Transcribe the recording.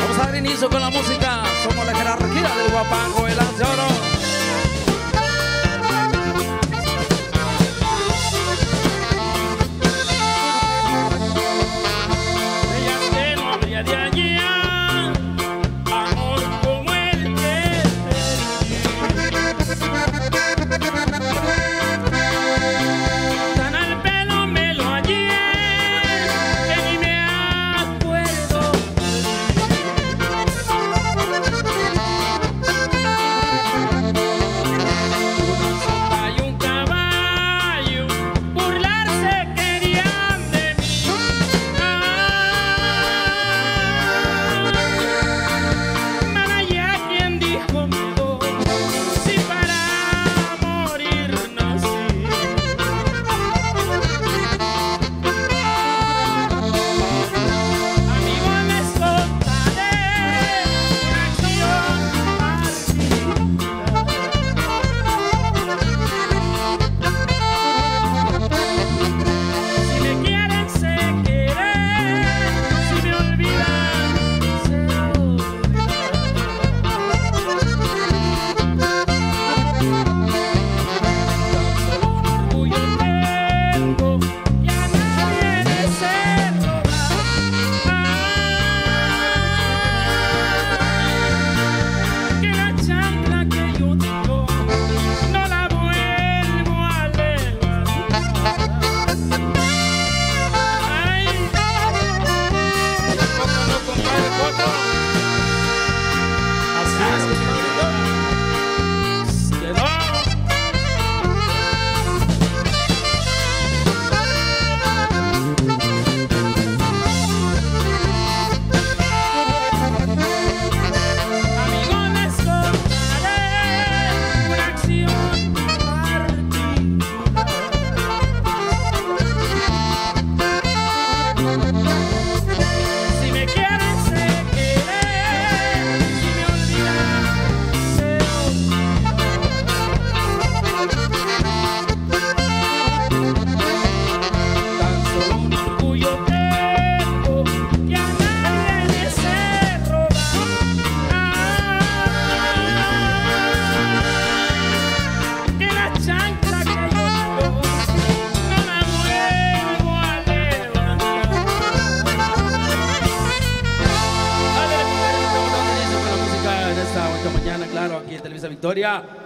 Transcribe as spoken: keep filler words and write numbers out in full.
Vamos a dar inicio con la música. Somos la jerarquía del Huapango, el lance oro. Victoria.